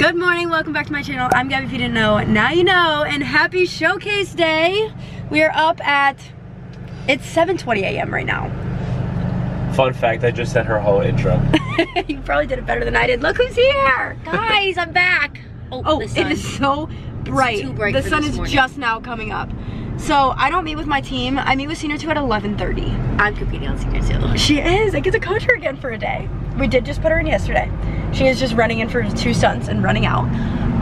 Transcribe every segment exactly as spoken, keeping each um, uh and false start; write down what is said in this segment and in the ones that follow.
Good morning, welcome back to my channel. I'm Gabby, if you didn't know, now you know, and happy showcase day. We are up at, it's seven twenty a m right now. Fun fact, I just said her whole intro. You probably did it better than I did. Look who's here. Guys, I'm back. Oh, oh it is so bright. It's too bright the sun is morning. Just now coming up. So I don't meet with my team. I meet with Senior two at eleven thirty. I'm competing on Senior two. She is. I get to coach her again for a day. We did just put her in yesterday. She is just running in for two stunts and running out.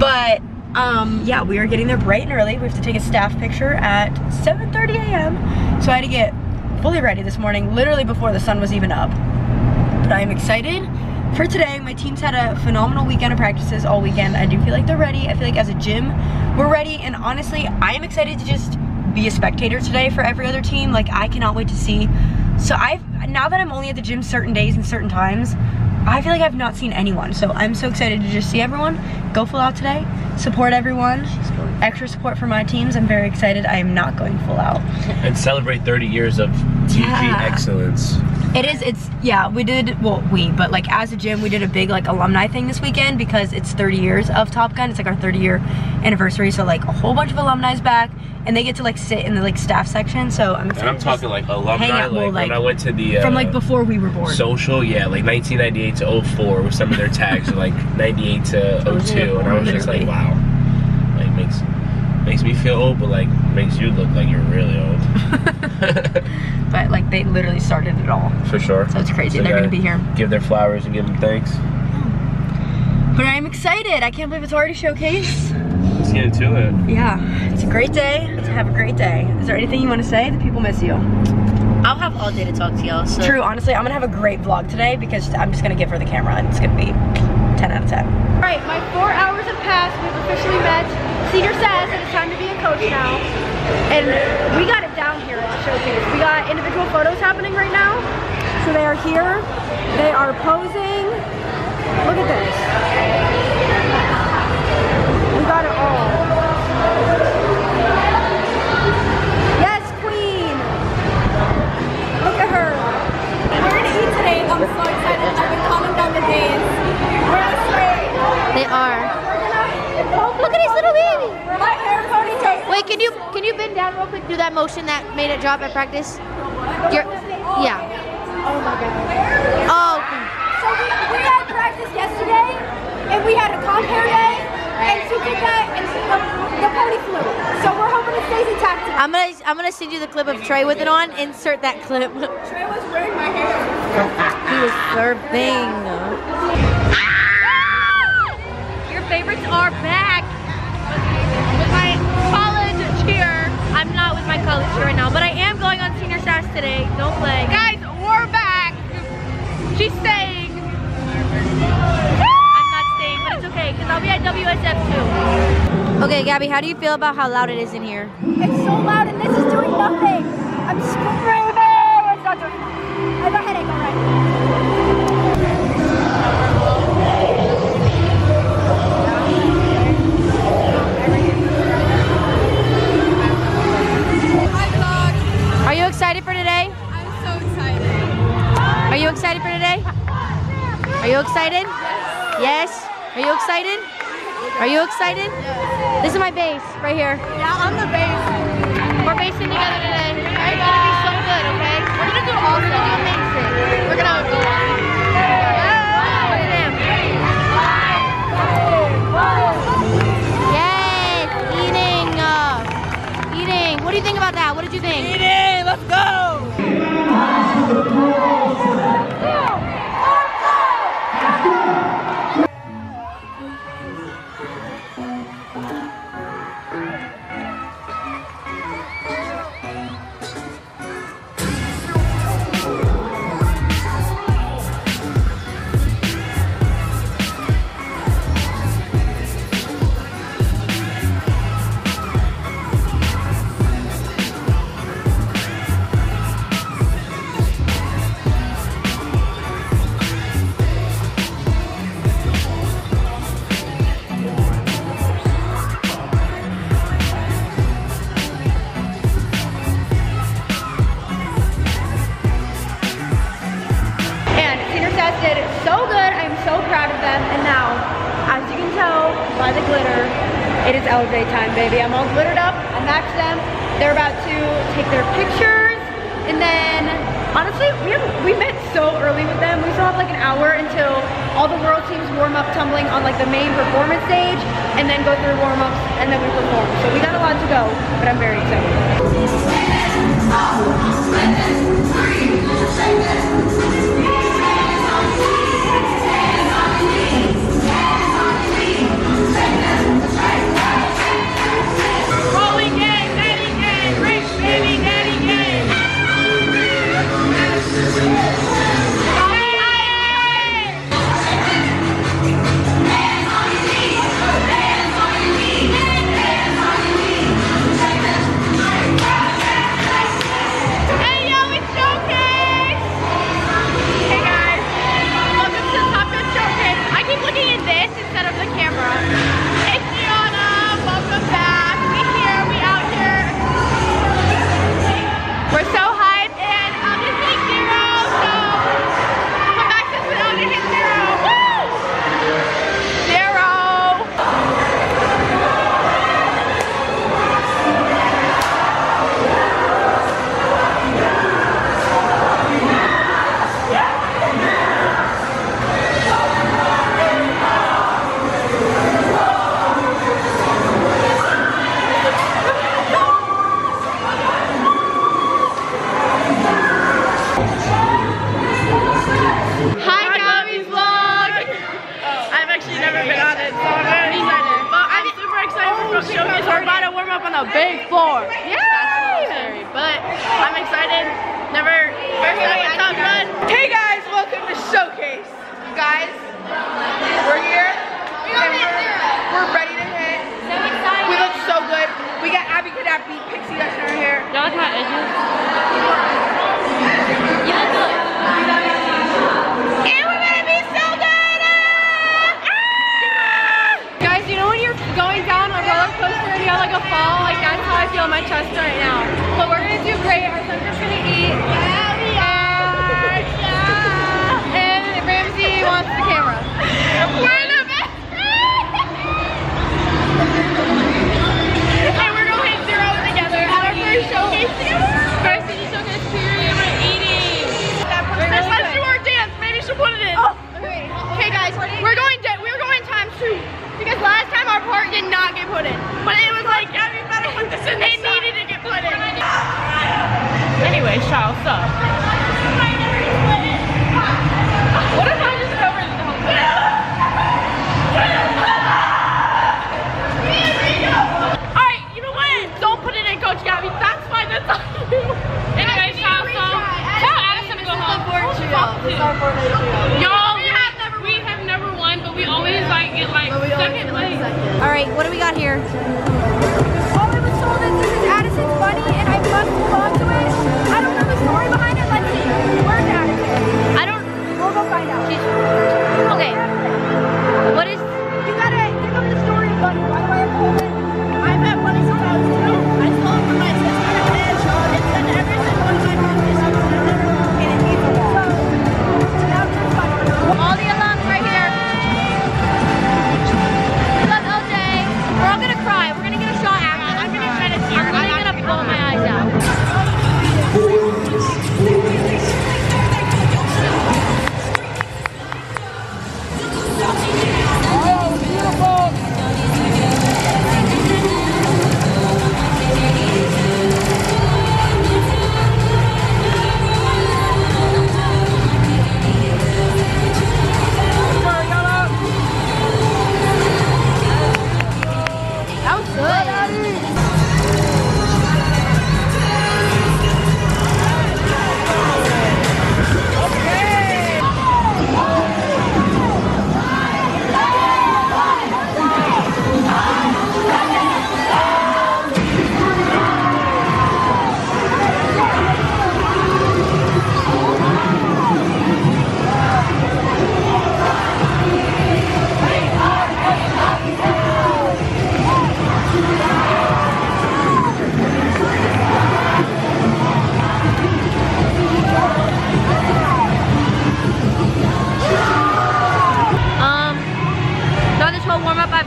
But um, yeah, we are getting there bright and early. We have to take a staff picture at seven thirty a m So I had to get fully ready this morning, literally before the sun was even up. But I am excited for today. My team's had a phenomenal weekend of practices all weekend. I do feel like they're ready. I feel like as a gym, we're ready. And honestly, I am excited to just be a spectator today for every other team. Like, I cannot wait to see. So I've, now that I'm only at the gym certain days and certain times, I feel like I've not seen anyone, so I'm so excited to just see everyone, go full out today, support everyone, extra support for my teams. I'm very excited. I am not going full out. And celebrate thirty years of T G yeah. excellence. It is, it's, yeah, we did, well, we, but like as a gym, we did a big like alumni thing this weekend because it's thirty years of Top Gun. It's like our thirty year anniversary, so like a whole bunch of alumni's back, and they get to like sit in the like staff section, so I'm excited. And I'm talking like alumni, out, like, well, like when I went to the- uh, From like before we were born. Social, yeah, like nineteen ninety-eight to oh four with some of their tags, like ninety-eight to oh two, and I was just like, wow. Like makes, makes me feel old, but like makes you look like you're really old. But like they literally started it all. For sure. So it's crazy, so they're gonna be here. Give their flowers and give them thanks. But I'm excited, I can't believe it's already showcase. Let's get into it. Yeah, it's a great day. Let's have a great day. Is there anything you want to say? The people miss you. I'll have all day to talk to y'all. So. True, honestly, I'm gonna have a great vlog today because I'm just gonna give her the camera and it's gonna be ten out of ten. All right, my four hours have passed. We've officially met. Senior says that it's time to be a coach now. And we got it down here at the showcase. We got individual photos happening right now. So they are here. They are posing. Look at this. We got it all. I'm so excited. I've been counting down the days. We're on straight. They are. Look at his little baby. My hair ponytail. Wait, can you can you bend down real quick? Do that motion that made it drop at practice. You're, yeah. Oh my god. Oh. So we, we had practice yesterday, and we had a comp hair day, and she did that, and she, the, the pony flew. So we're hoping it stays intact. I'm gonna I'm gonna send you the clip of Trey with it on. Insert that clip. Trey was wearing my hair. He was surfing. Ah! Your favorites are back. With my college cheer. I'm not with my college cheer right now, but I am going on Senior Sass today. Don't play. Guys, we're back. She's staying. I'm not staying, but it's okay, because I'll be at W S F too. Okay, Gabby, how do you feel about how loud it is in here? It's so loud, and this is doing nothing. I'm screaming. It's not doing nothing. I have a headache already. Are you excited for today? I'm so excited. Are you excited for today? Are you excited? Yes. Are you excited? Are you excited? Yes. This is my bass right here. Yeah, I'm the bass. We're basing together today. It's gonna be so good, okay? We're gonna do all the things. We're gonna go on. Yay! Eating! Uh, eating! What do you think about that? What did you think? Eating! Let's go! by the glitter. It is L J time, baby. I'm all glittered up. I matched them. They're about to take their pictures. And then, honestly, we, have, we met so early with them. We still have like an hour until all the world teams warm up tumbling on like the main performance stage and then go through warm-ups and then we perform. So we got a lot to go, but I'm very excited. We're gonna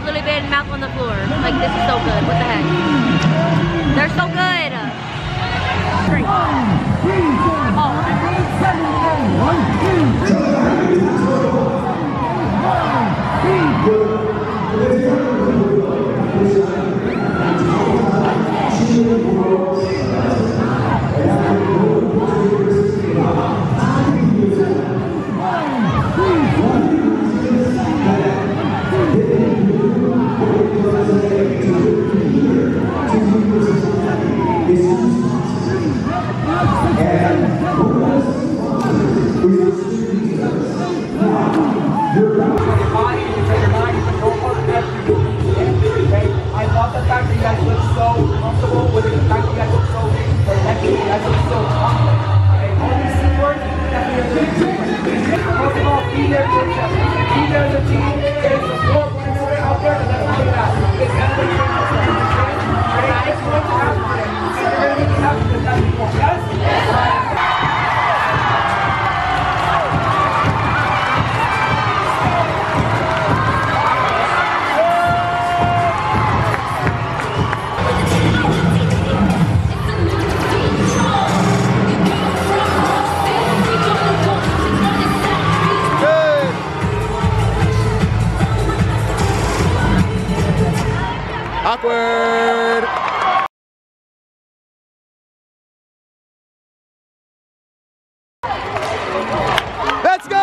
I've literally been mouth on the floor. Like, this is so good. What the heck? They're so good. Drink. Awkward. Let's go.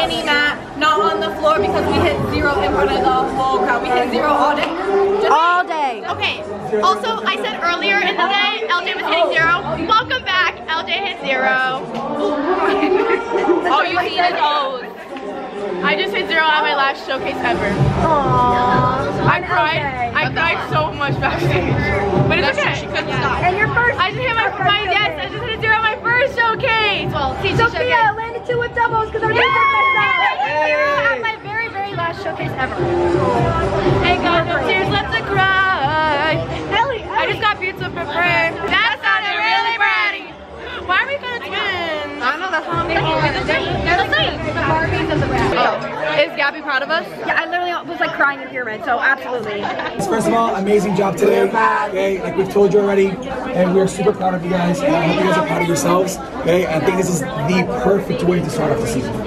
standing at, not on the floor, because we hit zero in front of the whole crowd. We hit zero all day. Just all day. Okay. Also, I said earlier in the day, L J was hitting zero. Welcome back. L J hit zero. All you need is O's. I just hit zero at my last showcase ever. Aww. I cried. Okay. I cried so much backstage. But it's okay. She couldn't stop. And your first. I just hit my my yes. I just hit a zero at my first showcase. Well, T G showcase. Two with doubles because I'm doing it myself. At my very, very last showcase ever. Hey, God, no tears left to cry. Ellie, Ellie, I just got pizza for free. That sounded really bratty. Why are we gonna twins? I don't know. That's how I'm making it. They're the same. The Barbies of the rap. Oh. Is Gabby proud of us? Yeah, I literally was like crying in pyramid. So absolutely. First of all, amazing job today. Okay, like we've told you already, and we're super proud of you guys. And I hope you guys are proud of yourselves. Okay, I think this is the perfect way to start off the season. Yes. yes.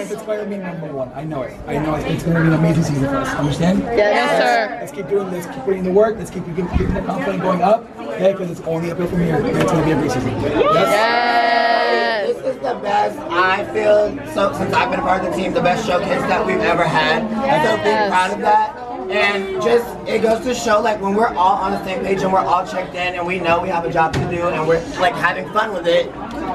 yes. It's going to be number one. I know it. I know it. It's going to be an amazing season for us. Understand? Yes, yes sir. Let's keep doing this. Keep putting in the work. Let's keep keeping the confidence going up. Okay, because it's only uphill from here. It's going to be a great season. Yes. yes. This is the best. I feel so, since I've been a part of the team, the best showcase that we've ever had. Yes. I'm so big proud of that. And just, it goes to show, like, when we're all on the same page and we're all checked in and we know we have a job to do and we're, like, having fun with it,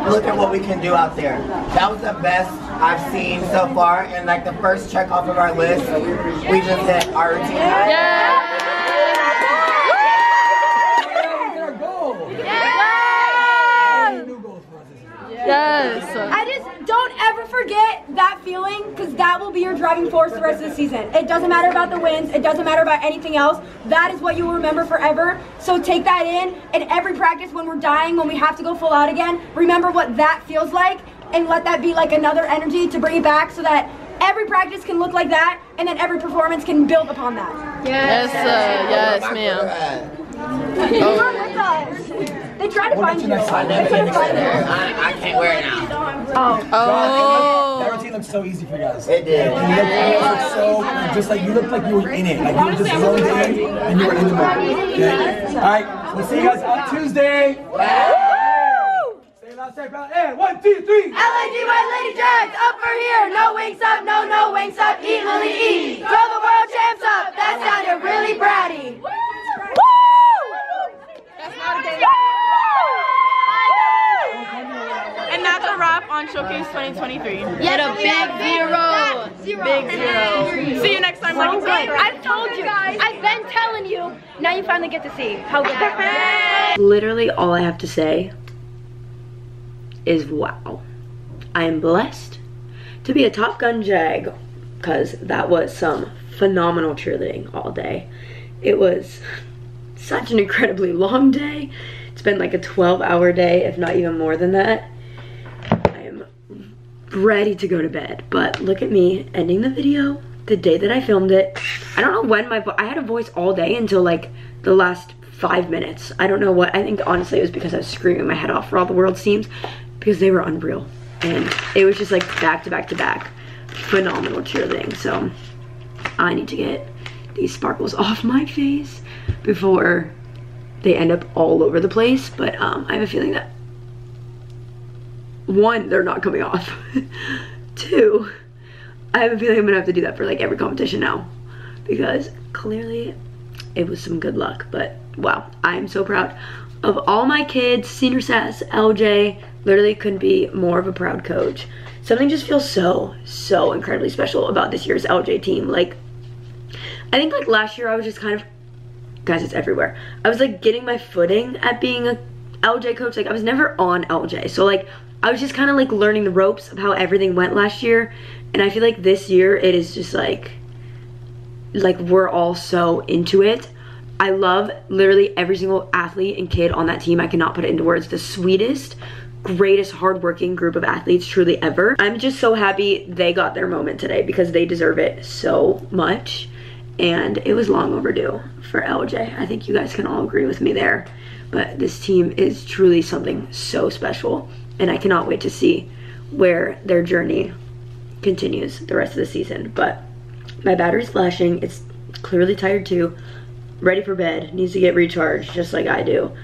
look at what we can do out there. That was the best I've seen so far. And, like, the first check off of our list, we just hit our routine. Yeah. Yes. I just don't ever forget that feeling, because that will be your driving force the rest of the season. It doesn't matter about the wins. It doesn't matter about anything else. That is what you will remember forever. So take that in. And every practice, when we're dying, when we have to go full out again, remember what that feels like and let that be like another energy to bring it back, so that every practice can look like that, and then every performance can build upon that. Yes, yes, uh, yes ma'am. You are with us. They try to find you. They try to find you. I can't wear it now. Oh. oh. That routine looks so easy for you guys. It did. You looked, you looked so, just like you looked like you were in it. Like you were just so in it and you were in the moment. Okay? All right. We'll see you guys on Tuesday. Woo! Stay loud, stay proud. And one, two, three. L A D Y Lady Jags up for here. No wings up, no, no wings up. Eat, Lily, eat. Throw the world champs up. That sounded really bratty. Woo! That's not a game. And that's a wrap on Showcase twenty twenty-three. Get a big zero. zero. Big zero. See you next time. So good. I've told you. I've been telling you. Now you finally get to see how good that is. Literally all I have to say is wow. I am blessed to be a Top Gun Jag, because that was some phenomenal cheerleading all day. It was such an incredibly long day. It's been like a twelve hour day, if not even more than that. Ready to go to bed, but look at me ending the video the day that I filmed it. I don't know when my I had a voice all day until like the last five minutes. I don't know what. I think honestly it was because I was screaming my head off for all the world's teams, because they were unreal, and it was just like back to back to back phenomenal cheerleading. So I need to get these sparkles off my face before they end up all over the place, but um I have a feeling that one, they're not coming off. Two, I have a feeling I'm gonna have to do that for like every competition now, because clearly it was some good luck. But wow, I'm so proud of all my kids. Senior Sass, L J, literally couldn't be more of a proud coach. Something just feels so, so incredibly special about this year's L J team. Like, I think like last year I was just kind of, guys, it's everywhere. I was like getting my footing at being a L J coach. Like I was never on L J. So like, I was just kind of like learning the ropes of how everything went last year, and I feel like this year it is just like, like we're all so into it. I love literally every single athlete and kid on that team. I cannot put it into words. The sweetest, greatest, hardworking group of athletes truly ever. I'm just so happy they got their moment today, because they deserve it so much, and it was long overdue for L J. I think you guys can all agree with me there, but this team is truly something so special. And I cannot wait to see where their journey continues the rest of the season. But my battery's flashing. It's clearly tired too. Ready for bed. Needs to get recharged just like I do.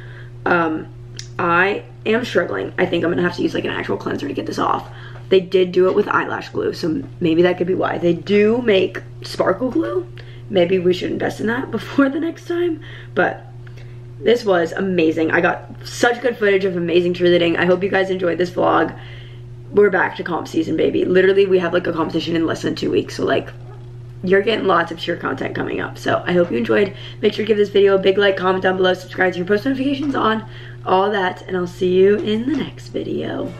Um, I am struggling. I think I'm going to have to use like an actual cleanser to get this off. They did do it with eyelash glue, so maybe that could be why. They do make sparkle glue. Maybe we should invest in that before the next time, but this was amazing. I got such good footage of amazing cheerleading. I hope you guys enjoyed this vlog. We're back to comp season, baby. Literally, we have like a competition in less than two weeks, so like, you're getting lots of cheer content coming up. So I hope you enjoyed. Make sure to give this video a big like, comment down below, subscribe to your post notifications on, all that, and I'll see you in the next video.